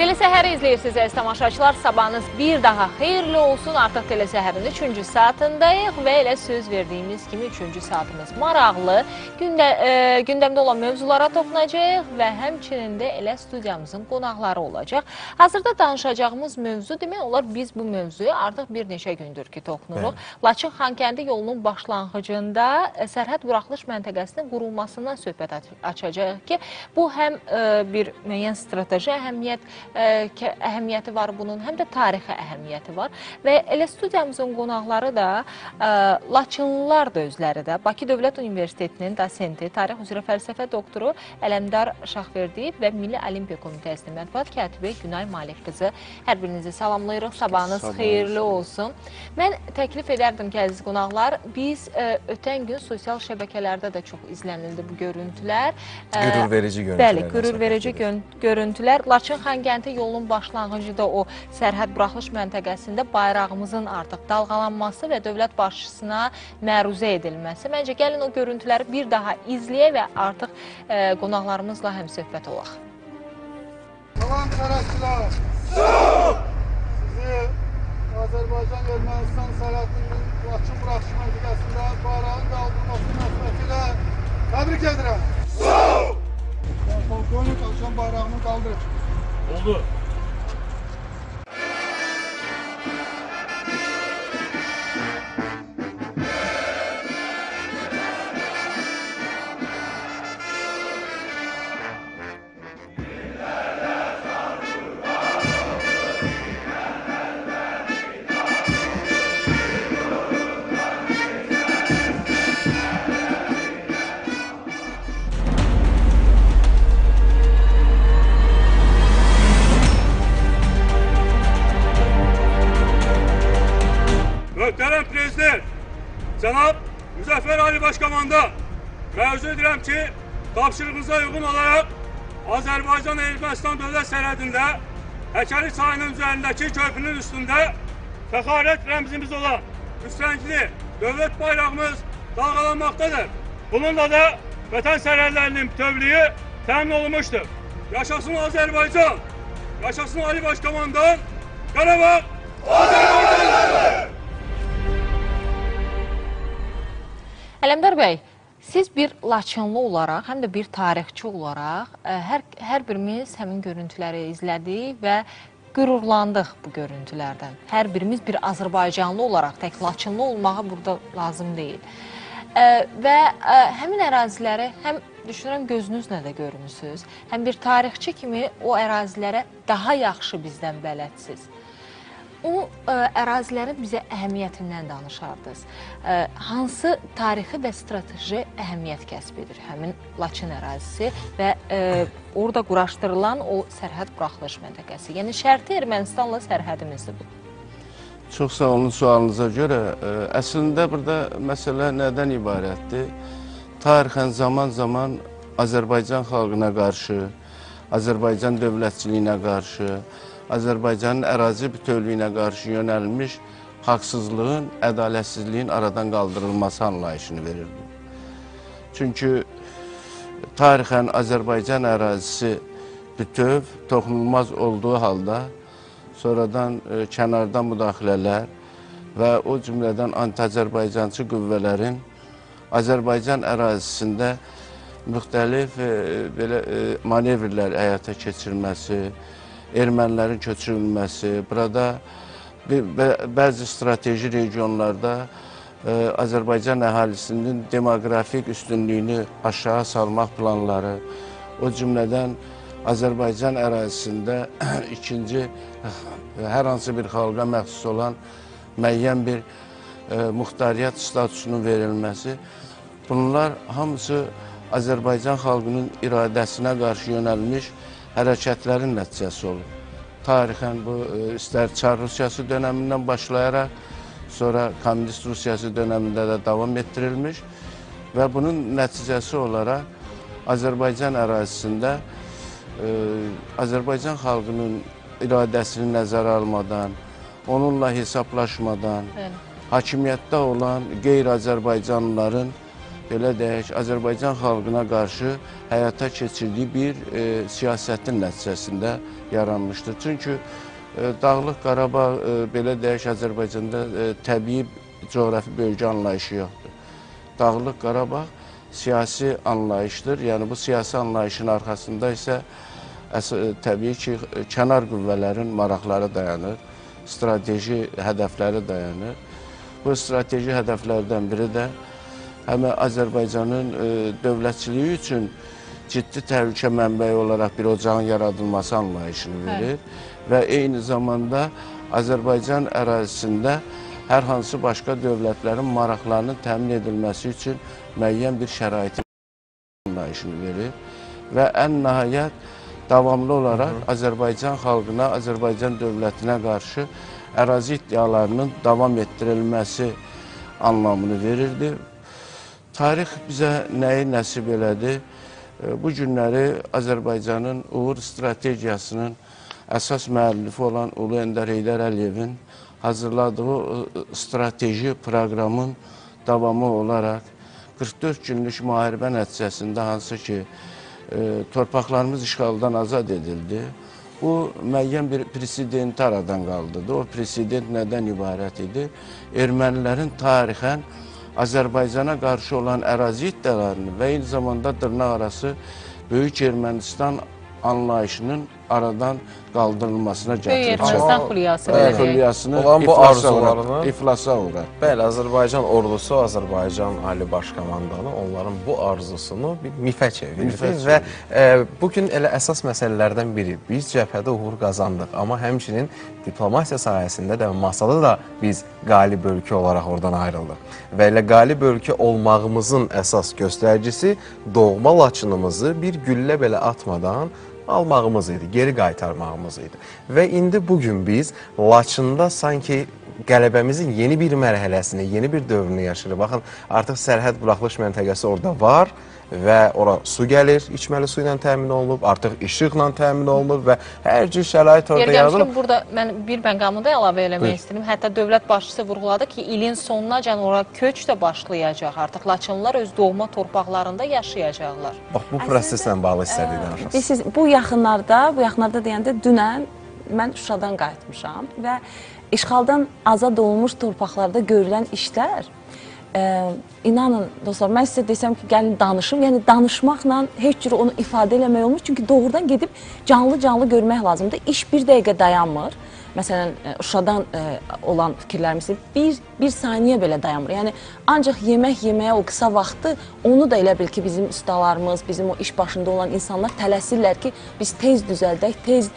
Telesəhər izləyirsiniz əziz tamaşaçılar, sabahınız bir daha xeyirli olsun. Artıq telesəhərin 3-cü saatındayıq və elə söz verdiyimiz kimi 3-cü saatımız maraqlı, gündəmdə olan mövzulara toxunacaq və həmçinin də elə studiyamızın qonaqları olacaq. Hazırda danışacağımız mövzu, demək olar biz bu mövzuya artıq bir neçə gündür ki toxunuruq. Laçın-Xankəndi yolunun başlanğıcında sərhəd buraxılış məntəqəsinin qurulmasından söhbət açacaq ki, bu həm bir müəyyən strateji, əhəmiyyəti var bunun, həm də tarixi əhəmiyyəti var və elə studiyamızın qonaqları da laçınlılar da özləri də Bakı Dövlət Universitetinin dosenti, tarix üzrə fəlsəfə doktoru Ələmdar Şahverdiyev və Milli Olimpiya Komitəsinin mətbuat katibi Günay Malik qızı, hər birinizi salamlayırıq, sabahınız xeyirli olsun. Mən təklif edərdim ki, əziz qonaqlar, biz ötən gün sosial şəbəkələrdə də çox izlənildi bu görüntülər. Qürür verici görüntülər. Laçın-Xankəndi yolunun başlanğıcında o sərhəd buraxılış məntəqəsində bayrağımızın artıq dalğalanması və dövlət başçısına məruzə edilməsi. Məncə gəlin o görüntüləri bir daha izləyək və artıq qonaqlarımızla həm söhbət olaq. Salam tərəfçilər! Sağ! Sizi Azərbaycan-Ermənistan sərhədinin Laçın buraxılış məntəqəsində bayrağın qaldırması münasibətilə təbrik edirəm! Sağ! Polkovnik Laçın bayrağını qaldırır. Oldu. Möhtərəm Prezident, Cənab Müzəffər Ali Başkomanda, məruz edirəm ki, tapşırığınıza uyğun olaraq Azərbaycan-Ermənistan dövlət sərhədində Həkəri çayının üzərindəki körpünün üstündə fəxarət rəmzimiz olan üstəngli dövlət bayrağımız dalğalanmaqdadır. Bununla da vətən sərhədlərinin bütövlüyü təmin olunmuşdur. Yaşasın Azərbaycan, yaşasın Ali Başkomandan, Qarabağ Azərbaycandır! Ələmdar bəy, siz bir laçınlı olaraq, həm də bir tarixçi olaraq hər birimiz həmin görüntüləri izlədik və qürurlandıq bu görüntülərdən. Hər birimiz bir Azərbaycanlı olaraq, tək laçınlı olmağa burada lazım deyil. Və həmin əraziləri həm düşünürəm gözünüzlə də görmüsünüz, həm bir tarixçi kimi o ərazilərə daha yaxşı bizdən bələdsiniz. O ərazilərin bizə əhəmiyyətindən danışardınız. Hansı tarixi və strateji əhəmiyyət kəsb edir həmin Laçın ərazisi və orada quraşdırılan o sərhəd buraxılış məntəqəsi? Yəni, şərti Ermənistanla sərhədimizdir bu. Çox sağ olun sualınıza görə. Əslində, burada məsələ nədən ibarətdir? Tarixən zaman-zaman Azərbaycan xalqına qarşı, Azərbaycan dövlətçiliyinə qarşı, Azərbaycanın ərazi bütövlüyünə qarşı yönəlmiş haqsızlığın, ədalətsizliyin aradan qaldırılması anlayışını verirdi. Çünki tarixən Azərbaycan ərazisi bütöv, toxunulmaz olduğu halda sonradan kənardan müdaxilələr və o cümlədən anti-azərbaycançı qüvvələrin Azərbaycan ərazisində müxtəlif manevrlər həyata keçirməsi, ermənilərin köçürülməsi, burada bəzi strateji regionlarda Azərbaycan əhalisinin demoqrafik üstünlüyünü aşağı salmaq planları, o cümlədən Azərbaycan ərazisində ikinci hər hansı bir xalqa məxsus olan müəyyən bir muxtariyyət statusunun verilməsi, bunlar hamısı Azərbaycan xalqının iradəsinə qarşı yönəlmiş hərəkətlərin nəticəsi olub. Tarixən bu, istər Çar Rusiyası dönəmindən başlayaraq, sonra Komünist Rusiyası dönəmində də davam etdirilmiş və bunun nəticəsi olaraq Azərbaycan ərazisində Azərbaycan xalqının iradəsini nəzərə almadan, onunla hesablaşmadan, hakimiyyətdə olan qeyri-Azərbaycanlıların belə deyək, Azərbaycan xalqına qarşı həyata keçirdiyi bir siyasətin nəticəsində yaranmışdır. Çünki Dağlıq Qarabağ, belə deyək, Azərbaycanda təbii coğrafi bölgə anlayışı yoxdur. Dağlıq Qarabağ siyasi anlayışdır. Yəni bu siyasi anlayışın arxasında isə təbii ki, kənar qüvvələrin maraqları dayanır, strateji hədəfləri dayanır. Bu strateji hədəflərdən biri də həmin Azərbaycanın dövlətçiliyi üçün ciddi təhlükə mənbəyi olaraq bir ocağın yaradılması anlayışını verir. Və eyni zamanda Azərbaycan ərazisində hər hansı başqa dövlətlərin maraqlarının təmin edilməsi üçün müəyyən bir şəraiti anlayışını verir. Və ən nəhayət davamlı olaraq Azərbaycan xalqına, Azərbaycan dövlətinə qarşı ərazi iddialarının davam etdirilməsi anlamını verirdi. Tarix bizə nəyi nəsib elədi? Bu günləri Azərbaycanın uğur strategiyasının əsas müəllifi olan Ulu Öndər Heydər Əliyevin hazırladığı strateji proqramın davamı olaraq 44 günlük müharibə nəticəsində hansı ki, torpaqlarımız işğaldan azad edildi. Bu, müəyyən bir presidenti aradan qaldırdı. O president nədən ibarət idi? Ermənilərin tarixən Azərbaycana qarşı olan ərazi iddialarını və eyni zamanda dırnaq arası Böyük Ermənistan anlayışının aradan qaldırılmasına gətirir. Böyük Ermənistan xulyasını iflasa uğrar. Bəli, Azərbaycan ordusu, Azərbaycan Ali Başkomandanı onların bu arzusunu bir mifə çevirdi və bugün elə əsas məsələlərdən biri. Biz cəbhədə uğur qazandıq, amma həmçinin diplomasiya sayəsində də masada da biz qalib ölkə olaraq oradan ayrıldıq. Və elə qalib ölkə olmağımızın əsas göstəricisi doğma Laçınımızı bir güllə belə atmadan almağımız idi, geri qaytarmağımız idi. Və indi bugün biz Laçında sanki qələbəmizin yeni bir mərhələsini, yeni bir dövrünü yaşayırıq. Baxın, artıq sərhəd buraxılış məntəqəsi orada var və ora su gəlir, içməli su ilə təmin olunub, artıq işıqla təmin olunub və hər cür şərait orada yaradılıb. Yergəmişim, burada mən bir məqamı da əlavə eləmək istəyirəm. Hətta dövlət başçısı vurğuladı ki, ilin sonuna can ora köç də başlayacaq. Artıq Laçınlılar öz doğma torpaqlarında yaşayacaqlar. Bax, bu proseslə bağlı istədik. Bu yaxınlarda deyəndə dünən mən Şuşadan qayıtmışam və işğaldan azad olunmuş torpaqlarda görülən işlər, inanın dostlar, mən sizə desəm ki, gəlin danışım, yəni danışmaqla heç cür onu ifadə eləmək olmur, çünki doğrudan gedib canlı-canlı görmək lazımdır. İş bir dəqiqə dayanmır, məsələn, Şuşadan olan fikirlərimiz bir saniyə belə dayanmır, yəni ancaq yemək yeməyə o qısa vaxtı onu da elə bil ki, bizim ustalarımız, bizim o iş başında olan insanlar tələsirlər ki, biz tez düzəldək, tez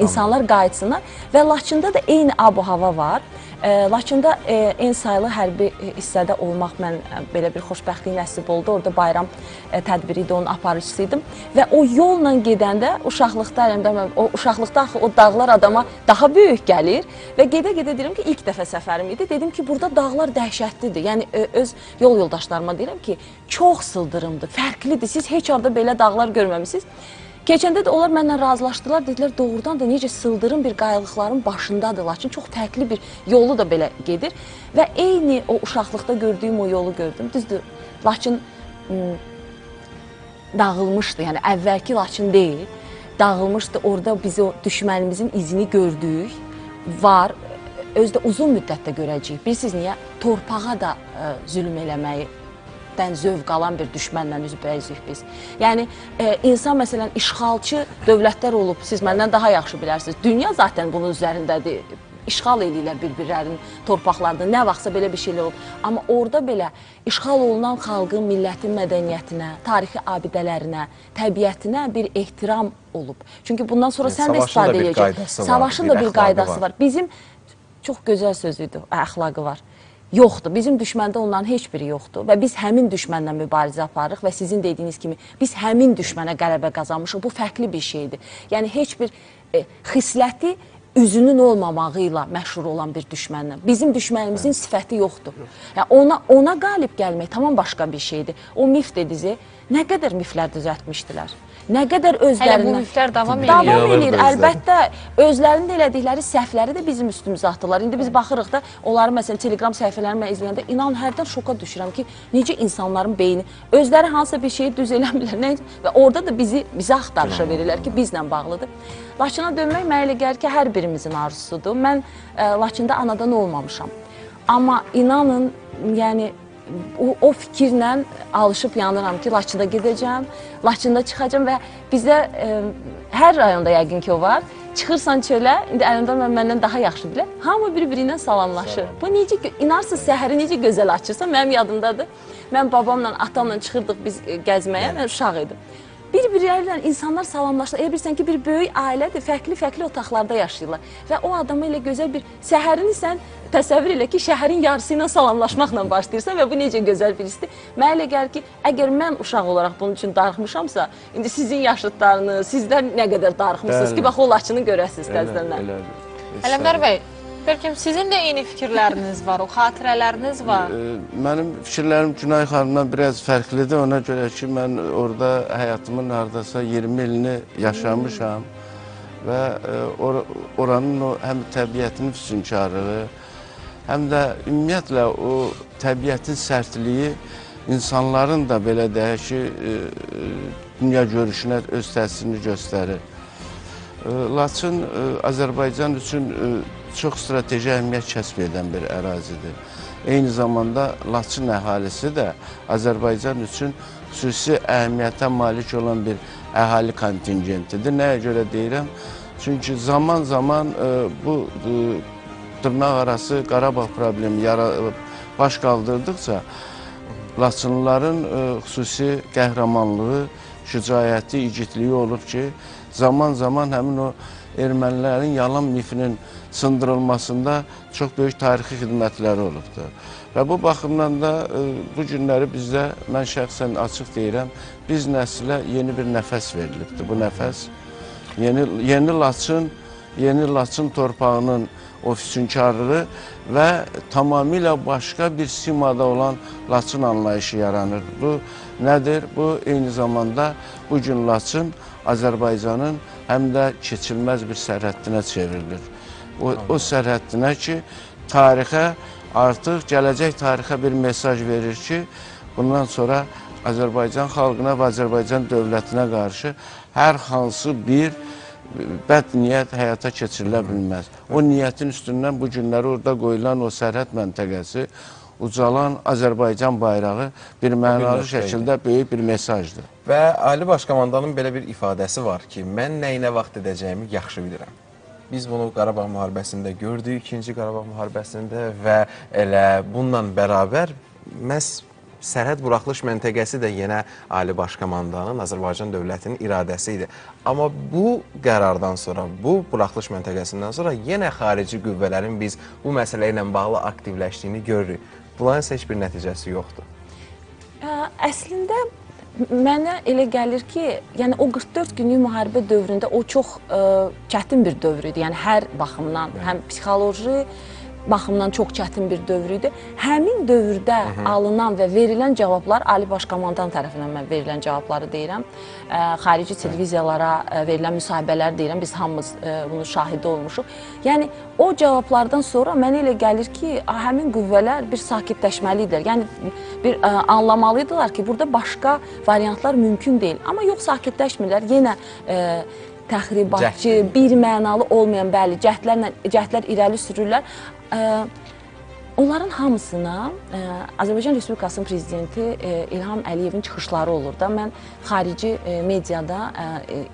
insanlar qayıtsınlar və Laçında da eyni ab-hava var. Laçında en sayılı hərbi hissədə olmaq mən belə bir xoşbəxtlik nəsib oldu. Orada bayram tədbiri idi, onun aparıcısı idim. Və o yolla gedəndə uşaqlıqda o dağlar adama daha böyük gəlir. Və gedə-gedə deyirəm ki, ilk dəfə səfərim idi. Dedim ki, burada dağlar dəhşətlidir. Yəni, öz yol yoldaşlarıma deyirəm ki, çox sıldırımdır, fərqlidir. Siz heç arada belə dağlar görməmişsiniz. Keçəndə də onlar mənlə razılaşdılar, dedilər, doğrudan da necə sıldırım bir qayalıqların başındadır Laçın, çox fərqli bir yolu da belə gedir və eyni o uşaqlıqda gördüyüm o yolu gördüm. Düzdür, Laçın dağılmışdı, yəni əvvəlki Laçın deyil, dağılmışdı, orada biz o düşmənimizin izini gördük, var, özdə uzun müddətdə görəcəyik. Bilirsiniz niyə? Torpağa da zülm eləməyi zövq alan bir düşmənlə üzbəyizdik biz. Yəni, insan, məsələn, işğalçı dövlətlər olub, siz məndən daha yaxşı bilərsiniz. Dünya zaten bunun üzərindədir, işğal eləyirlər bir-birlərinin torpaqlarında, nə vaxtsa belə bir şeylər olub. Amma orada belə işğal olunan xalqın, millətin mədəniyyətinə, tarixi abidələrinə, təbiətinə bir ehtiram olub. Çünki bundan sonra sən də istifadə edəcək. Savaşın da bir qaydası var. Bizim çox gözəl sözüydü, əxlaqı var. Yoxdur, bizim düşməndə onların heç biri yoxdur və biz həmin düşmənlə mübarizə aparırıq və sizin dediyiniz kimi biz həmin düşmənə qələbə qazanmışıq, bu fərqli bir şeydir. Yəni, heç bir xisləti üzünün olmamağı ilə məşhur olan bir düşmənlə. Bizim düşmənimizin sifəti yoxdur. Ona qalib gəlmək tamam başqa bir şeydir. O mif dedizi nə qədər miflər düzəltmişdilər? nə qədər özlərinə... Hələ bu müftər davam edir. Əlbəttə, özlərində elədikləri səhvləri də bizim üstümüzə atdılar. İndi biz baxırıq da, onları məsələn, telegram səhvələrini mən izləyəndə, inan, hərdən şoka düşürəm ki, necə insanların beyni, özləri hansısa bir şeyi düz eləmirlər və orada da bizə axtarışa verirlər ki, bizlə bağlıdır. Laçına dönmək mənə elə gəlir ki, hər birimizin arzusudur. Mən Laçında anadan olmamışam. Amma inanın, yəni, o fikirlə alışıb yanıram ki, Laçında gedəcəm, Laçında çıxacam və bizdə hər rayonda yəqin ki, o var. Çıxırsan çölə, indi Ələndar məndən daha yaxşı bilir, hamı bir-birinə salamlaşır. Bu necə, inarsın, səhəri necə gözəl açırsan, mənim yadımdadır. Mən babamla, atamla çıxırdıq biz gəzməyə, mən uşaq idim. Bir-birlərlə insanlar salamlaşırlar. Elə bilirsən ki, bir böyük ailədir, fərqli-fərqli otaqlarda yaşayırlar. Və o adamı elə gözəl bir səhərini sən təsəvvür elə ki, şəhərin yarısı ilə salamlaşmaqla başlayırsan və bu necə gözəl bir histir. Mənə elə gəlir ki, əgər mən uşaq olaraq bunun üçün darıxmışamsa, indi sizin yaşıdlarınız, sizlər nə qədər darıxmışsınız ki, bax, o Laçını görəsiniz təzədən. Ələmdar bəy, bəlkəm sizin də eyni fikirləriniz var, o xatirələriniz var. Mənim fikirlərim Günay xanımdan biraz fərqlidir. Ona görə ki, mən orada həyatımın haradasa 20 ilini yaşamışam və oranın həm təbiətinin füsunkarlığı, həm də ümumiyyətlə o təbiətin sərtliyi insanların da belə deyək ki, dünya görüşünə öz təsirini göstərir. Laçın Azərbaycan üçün çox strateji əhəmiyyət kəsb edən bir ərazidir. Eyni zamanda Laçın əhalisi də Azərbaycan üçün xüsusi əhəmiyyətə malik olan bir əhali kontingentidir. Nəyə görə deyirəm? Çünki zaman-zaman bu dırnaq arası Qarabağ problemi baş qaldırdıqca Laçınlıların xüsusi qəhrəmanlığı, şücaəti, igidliyi olub ki, zaman-zaman həmin o ermənilərin yalan mifinin sındırılmasında çox böyük tarixi xidmətləri olubdur. Və bu baxımdan da bu günləri bizdə, mən şəxsən açıq deyirəm, biz nəslə yeni bir nəfəs verilibdir. Bu nəfəs yeni Laçın torpağının o füsunkarlığı və tamamilə başqa bir simada olan Laçın anlayışı yaranır. Bu nədir? Bu eyni zamanda bugün Laçın Azərbaycanın həm də keçilməz bir sərhəddinə çevrilir. O sərhəddinə ki, tarixə artıq, gələcək tarixə bir mesaj verir ki, bundan sonra Azərbaycan xalqına və Azərbaycan dövlətinə qarşı hər hansı bir bəd niyyət həyata keçirilə bilməz. O niyyətin üstündən bu günləri orada qoyulan o sərhəd məntəqəsi, ucalan Azərbaycan bayrağı bir mənalı şəkildə böyük bir mesajdır. Və Ali Başkomandanın belə bir ifadəsi var ki, mən nəyinə vaxt edəcəyimi yaxşı bilirəm. Biz bunu Qarabağ müharibəsində gördük, 2-ci Qarabağ müharibəsində və elə bununla bərabər məhz sərhəd buraxılış məntəqəsi də yenə Ali Başkomandanın, Azərbaycan dövlətinin iradəsi idi. Amma bu qərardan sonra, bu buraxılış məntəqəsindən sonra yenə xarici qüvvələrin biz bu məsələ ilə bağlı aktivləşdiyini görürük. Bunların heç bir nəticəsi yoxdur. Əslində, mənə elə gəlir ki, yəni o 44 günlük müharibə dövründə o çox çətin bir dövr idi. Yəni hər baxımdan, həm psixoloji baxımdan çox çətin bir dövr idi. Həmin dövrdə alınan və verilən cavablar, Ali Başkomandan tərəfindən mən verilən cavabları deyirəm, xarici televiziyalara verilən müsahibələr deyirəm, biz hamımız bunu şahidi olmuşuq. Yəni, o cavablardan sonra mənə elə gəlir ki, həmin qüvvələr bir sakitləşməli idilər. Yəni, bir anlamalıydılar ki, burada başqa variantlar mümkün deyil. Amma yox, sakitləşmirlər, yenə təxribatçı, bir mənalı olmayan bəli cəhdlər irəli sürürlər. Onların hamısına Azərbaycan Respublikasının Prezidenti İlham Əliyevin çıxışları olur da, mən xarici mediada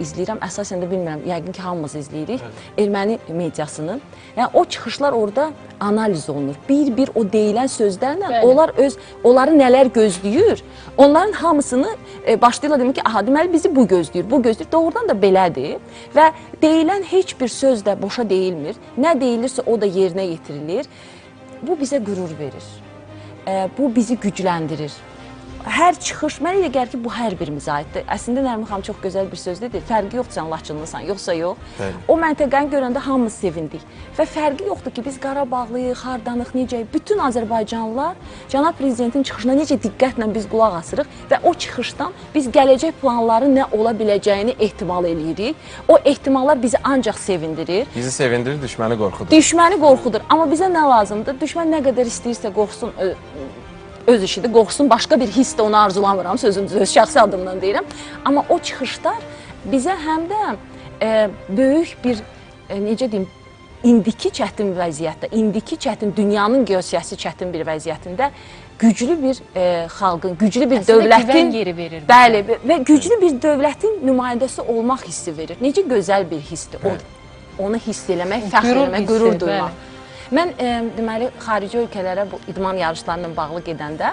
izləyirəm, əsasən də bilmirəm, yəqin ki, hamımız izləyirik, erməni mediasını. Yəni, o çıxışlar orada analiz olunur. Bir-bir o deyilən sözlərlə onları nələr gözləyir, onların hamısını başlayırlar, demək ki, aha, deməli, bizi bu gözləyir, bu gözləyir, doğrudan da belədir və deyilən heç bir söz də boşa deyilmir, nə deyilirsə o da yerinə yetirilir. Bu bizə qürur verir, bu bizi gücləndirir. Hər çıxış, mənə elə gəlir ki, bu hər birimizə aiddir. Əslində Nərmin xanım çox gözəl bir söz dedi. Fərqi yoxdur sən Laçınlısan, yoxsa yox. Bəli. O məntəqəni görəndə hamımız sevindik. Və fərqi yoxdur ki, biz Qarabağlıyıq, hardanıq, necəyik. Bütün Azərbaycanlılar cənab prezidentin çıxışına necə diqqətlə biz qulaq asırıq və o çıxışdan biz gələcək planların nə ola biləcəyini ehtimal eləyirik. O ehtimallar bizi ancaq sevindirir. Bizi sevindirir, düşməni qorxudur. Düşməni qorxudur. Amma bizə nə lazımdır? Düşmən nə qədər istəyirsə qorxsun, öz işidir, qorxsun, başqa bir hiss də onu arzulamıram, sözümüzü öz şəxsi adımdan deyirəm. Amma o çıxışlar bizə həm də böyük bir, necə deyim, indiki çətin vəziyyətdə, indiki çətin, dünyanın geosiyasi çətin bir vəziyyətində güclü bir xalqın, güclü bir dövlətin, bəli, və güclü bir dövlətin nümayəndəsi olmaq hissi verir. Necə gözəl bir hissdir, onu hiss eləmək, fəxr eləmək, qürur duymaq. Mən deməli, xarici ölkələrə bu idman yarışlarının bağlı gedəndə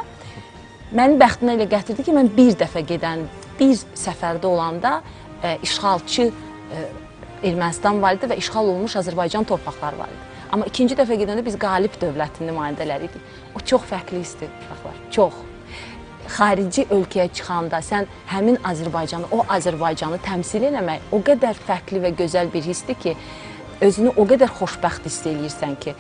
mənim bəxtimə elə gətirdi ki, mən bir dəfə gedən, bir səfərdə olanda işğalçı Ermənistan var idi və işğal olmuş Azərbaycan torpaqları var idi. Amma ikinci dəfə gedəndə biz qalib dövlətin nümayəndələri idik. O çox fərqli hissi, uşaqlar, çox. Xarici ölkəyə çıxanda sən həmin Azərbaycanı, o Azərbaycanı təmsil eləmək o qədər fərqli və gözəl bir hissdir ki, özünü o qədər xoşbəxt hiss eləyirsən ki,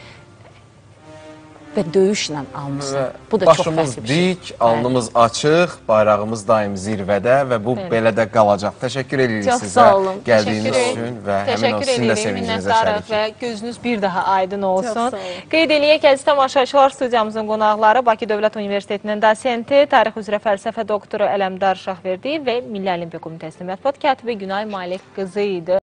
və döyüşlə almışsın. Bu da çox fərqli bir şey. Başımız dik, alnımız açıq, bayrağımız daim zirvədə və bu belə də qalacaq. Təşəkkür edirik sizə gəldiyiniz üçün və həmin o sizin də sevincinizə şərik. Və gözünüz bir daha aydın olsun. Qeyd eləyək, əziz tamaşaçılar, studiyamızın qonaqları Bakı Dövlət Universitetinin dosenti, tarix üzrə fəlsəfə doktoru Ələmdar Şahverdiyev və Milli Olimpiya Komitəsinin mətbuat katibi Günay Malik qızı idi.